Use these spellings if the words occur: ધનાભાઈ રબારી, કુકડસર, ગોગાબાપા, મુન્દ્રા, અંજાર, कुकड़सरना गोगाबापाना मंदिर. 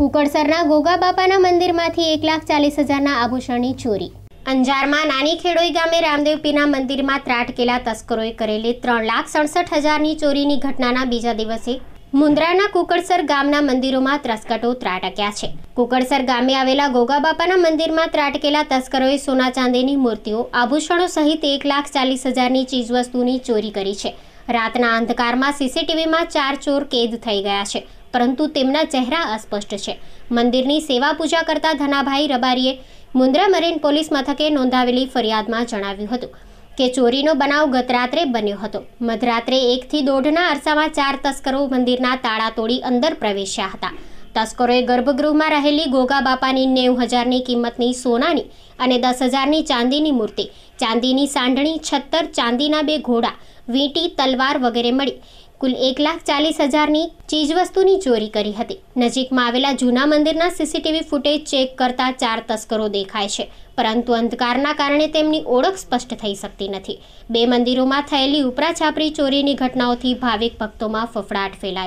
कुकड़सरना गोगाबापाना मंदिर मांथी 1,40,000 ना आभूषणनी चोरी। अंजारमां नानी खेड़ोई गामे रामदेवपीना मंदिरमां ત્રાટકેલા તસ્કરોએ કરેલી 3,67,000 ચોરીની ઘટનાના બીજા દિવસે મુન્દ્રાના કુકડસર ગામના મંદિરોમાં ત્રાસકટો ત્રાટક્યા છે। કુકડસર ગામે આવેલા ગોગાબાપાના મંદિરમાં ત્રાટકેલા તસ્કરોએ સોના ચાંદીની મૂર્તિઓ, આભૂષણો સહિત 1,40,000 ચીજવસ્તુની ચોરી કરી છે। રાતના અંધકારમાં સીસીટીવીમાં 4 ચોર કેદ થઈ ગયા છે, પરંતુ તેમના ચહેરા અસ્પષ્ટ છે। મંદિરની સેવા પૂજા કરતા ધનાભાઈ રબારીએ મુन्द्રા મરીન પોલીસ મથકે નોંધાવેલી ફરિયાદમાં જણાવ્યું હતું કે ચોરીનો બનાવ ગત રાત્રે બન્યો હતો। મધરાત્રે 1 થી 1:30ના અરસામાં 4 તસ્કરો મંદિરના તાળા તોડી અંદર પ્રવેશ્યા હતા। તસ્કરોએ ગર્ભગૃહમાં રહેલી ગોગાબાપાની 90,000ની કિંમતની સોનાની અને 10,000ની ચાંદીની મૂર્તિ, ચાંદીની સાંઢણી, 76 ચાંદીના 2 ઘોડા, વીંટી, તલવાર વગેરે મળી કુલ 1,40,000ની ચીજવસ્તુની ચોરી કરી હતી। નજીકમાં આવેલા જૂના મંદિરના સીસીટીવી ફૂટેજ ચેક કરતા 4 તસ્કરો દેખાય છે, પરંતુ અંધકારના કારણે તેમની ઓળખ સ્પષ્ટ થઈ શકતી નથી। 2 મંદિરોમાં થયેલી ઉપરાછાપરી ચોરીની ઘટનાઓથી ભાવિક ભક્તોમાં ફફડાટ ફેલાયો।